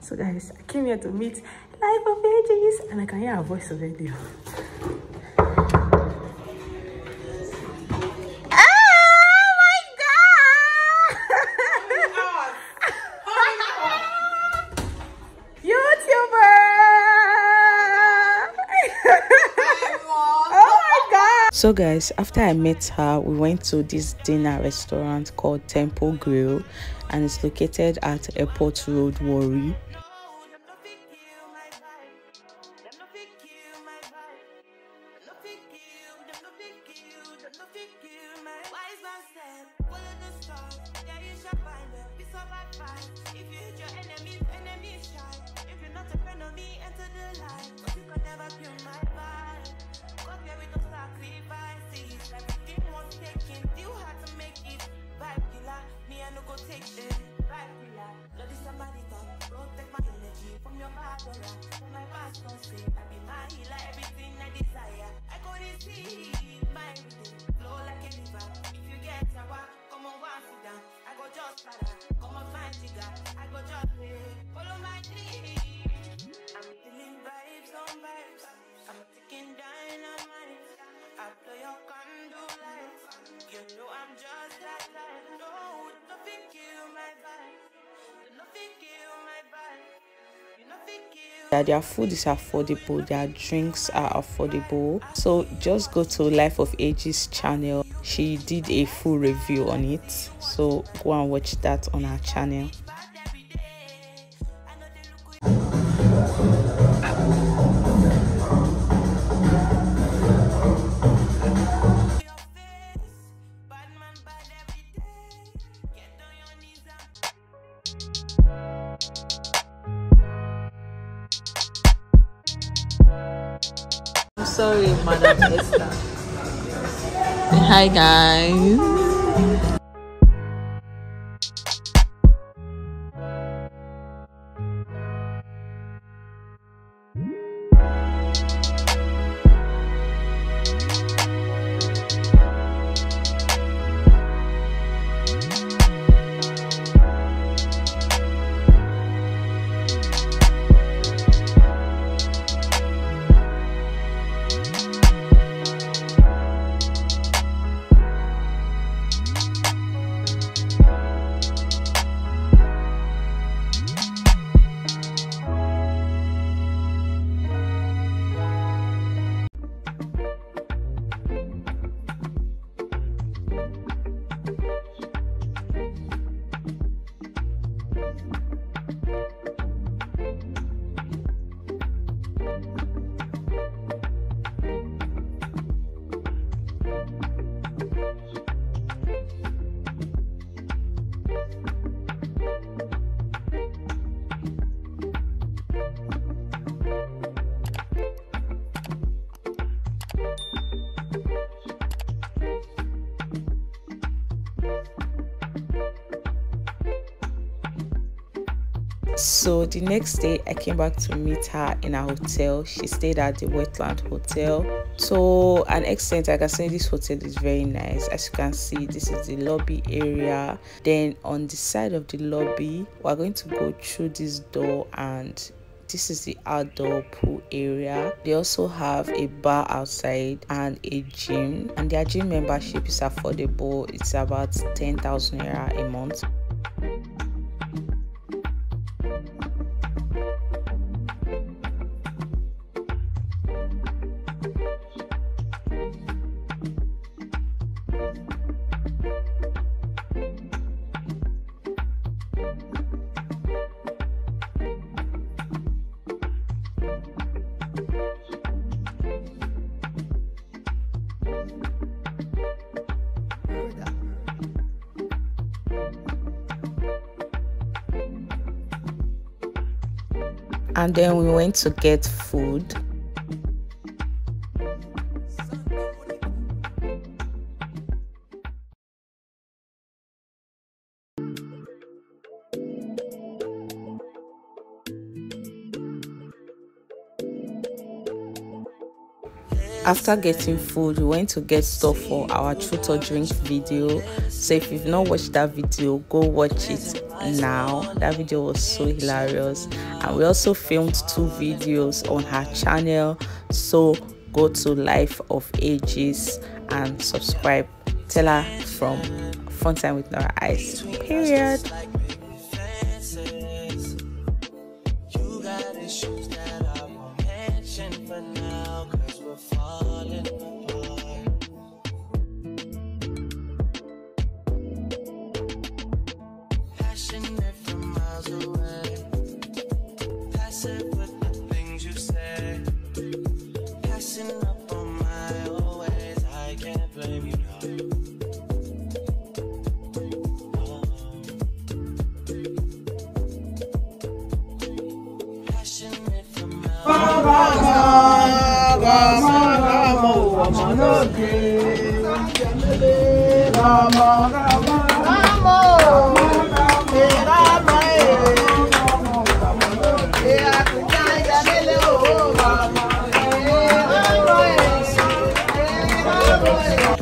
So guys, I came here to meet Life of Ages, and I can hear her voice already. So guys, after I met her, we went to this dinner restaurant called Temple Grill, and it's located at Airport Road, Warri. Their food is affordable, their drinks are affordable, so just go to Life of Ages channel. She did a full review on it, so go and watch that on her channel. Sorry, Madam Esther. Hi, guys. So the next day I came back to meet her in her hotel. She stayed at the Wetland Hotel. To an extent, I can say this hotel is very nice. As you can see, this is the lobby area. Then on the side of the lobby, we're going to go through this door, and this is the outdoor pool area. They also have a bar outside and a gym, and their gym membership is affordable. It's about 10,000 naira a month. And then we went to get food. After getting food, we went to get stuff for our Truth or Drink video. So if you've not watched that video, go watch it now. That video was so hilarious. And we also filmed 2 videos on her channel. So go to Life of Ages and subscribe. Tell her from Fun Time with Nora Ice. Period.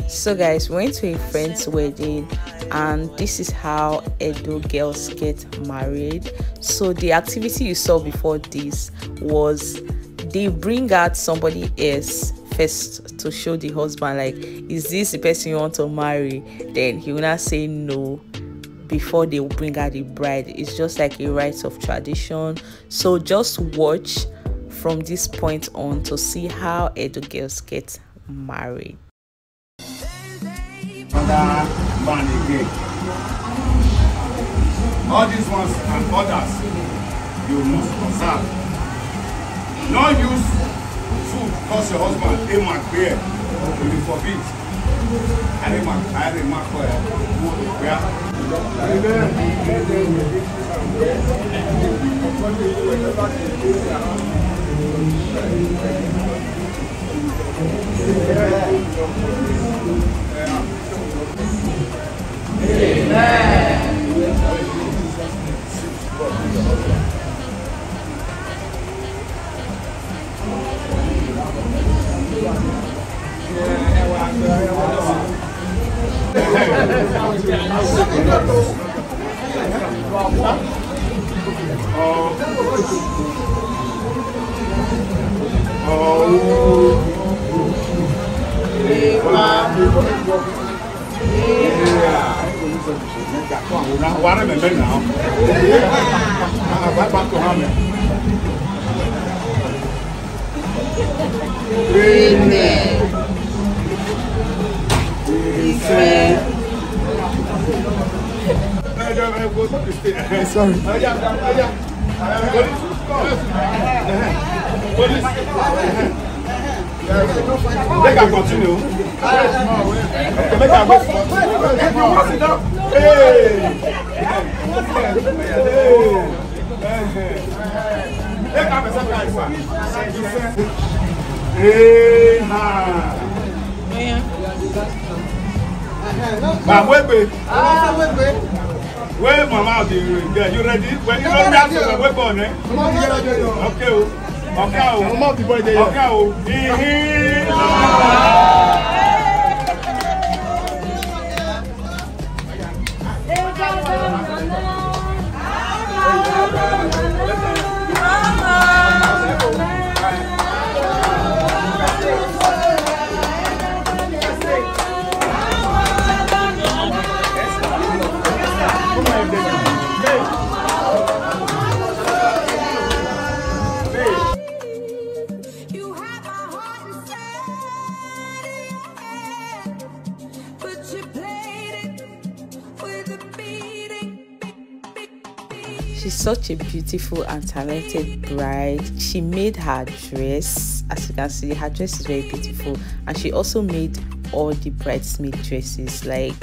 So guys, we went to a friend's wedding and this is how Edo girls get married. So the activity you saw before this was they bring out somebody else first to show the husband, like, is this the person you want to marry? Then he will not say no before they will bring out the bride. It's just like a rite of tradition. So just watch from this point on to see how Edo girls get married. All these ones and others you must conserve. No use food because your husband a mark beer will be forbid. I remark for you. Where mama do you ready? When you don't have to wait on it. She's such a beautiful and talented bride. She made her dress. As you can see, her dress is very beautiful, and she also made all the bridesmaid dresses, like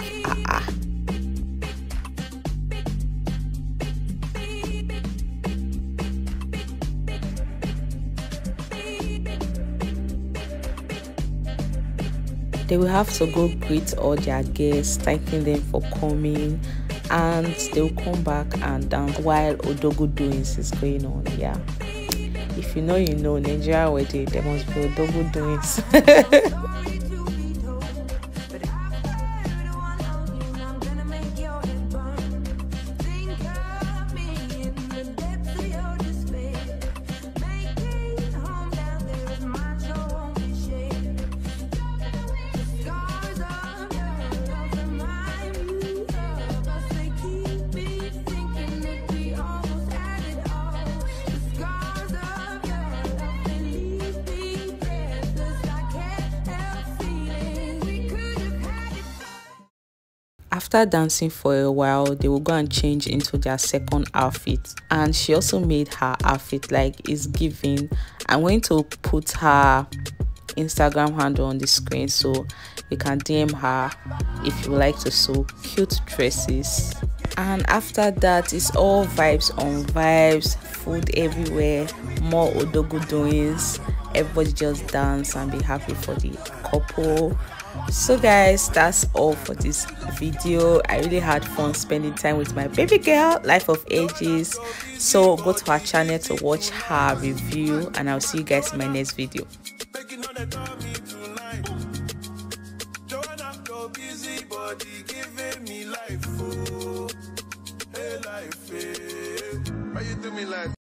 They will have to go greet all their guests, thanking them for coming, and they'll come back and down while Odogwu doings is going on. Yeah, If you know, you know. Nigeria wedding, there must be Odogwu doings. After dancing for a while, they will go and change into their second outfit, and she also made her outfit like it's giving. I'm going to put her Instagram handle on the screen so you can DM her if you like to sew cute dresses. And after that, it's all vibes on vibes, food everywhere, more Odogwu doings, everybody just dance and be happy for the couple. So guys, that's all for this video. I really had fun spending time with my baby girl, Life of Ages. So go to her channel to watch her review, and I'll see you guys in my next video.